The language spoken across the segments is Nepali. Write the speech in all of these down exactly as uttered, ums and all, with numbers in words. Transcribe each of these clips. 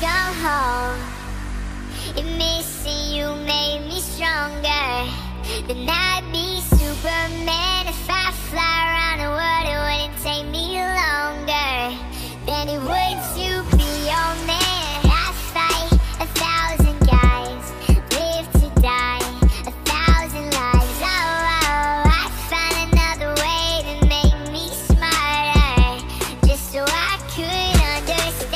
go home. If missing you made me stronger, then I'd be Superman. If I fly around the world, it wouldn't take me longer than it would to be your man. I fight a thousand guys, live to die a thousand lives. Oh, oh, I find another way to make me smarter, just so I could understand.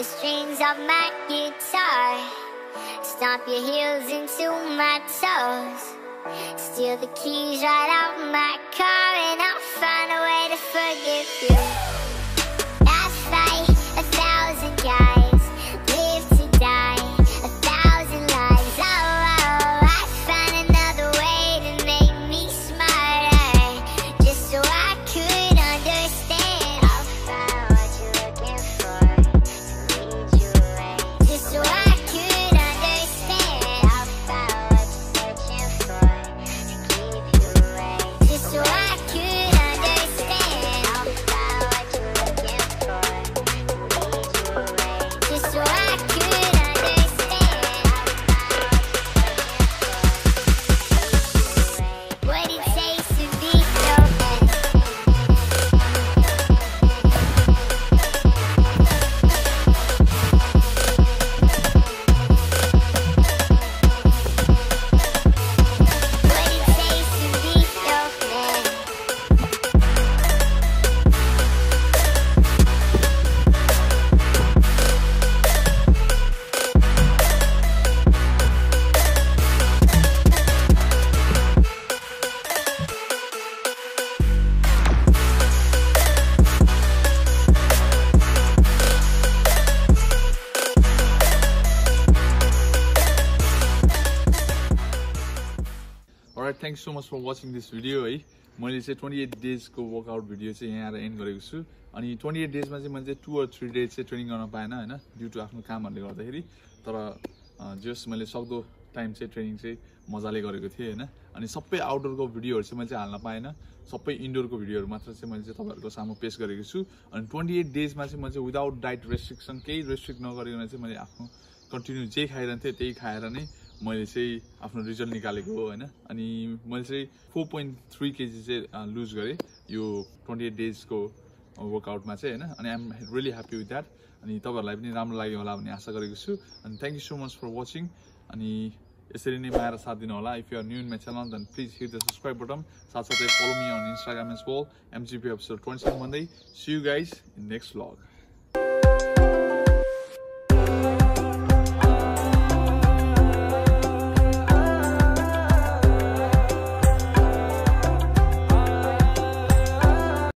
The strings of my guitar, stomp your heels into my toes, steal the keys right out my car, and I'll find a way to forgive you. I fight a thousand guys, live to die a thousand lives. Oh, oh, I find another way to make me smarter, just so I could understand. I'll find what you're looking for. Alright, thanks so much for watching this video. I made twenty-eight days ko workout video here end गरेको छु अनि twenty-eight days मा चाहिँ मैले two or three days चाहिँ ट्रेनिङ गर्न पाएन हैन ड्यु टु आफ्नो कामहरुले गर्दाखेरि तर जस मैले सक्दो टाइम चाहिँ ट्रेनिङ चाहिँ मजाले गरेको थिए हैन अनि सबै आउटडोर को भिडियोहरु चाहिँ मैले हाल्न पाएन सबै इन्डोर को भिडियोहरु मात्र चाहिँ मैले चाहिँ तपाईहरुको सामु पेश गरेको छु अनि twenty-eight days मा चाहिँ मैले विदाउट डाइट रेस्ट्रिक्सन केही रेस्ट्रिक्ट नगरिकन चाहिँ मैले आफ्नो कन्टिन्यु जे खाइरन्थे त्यही खाएर नै मैले चाहिँ आफ्नो रिजल्ट निकालेको हो हैन अनि मैले चाहिँ four point three kg चाहिँ लूज गरे यो twenty-eight days को वर्कआउट मा चाहिँ हैन अनि I am really happy with that अनि तपाईहरुलाई पनि राम्रो लाग्यो होला भन्ने आशा गरेको छु अनि thank you so much for watching अनि यसरी नै माया र साथ दिनु होला if you are new in my channel then please hit the subscribe button साथसाथै follow me on Instagram as well MGP official twenty-seven भन्दै see you guys in next vlog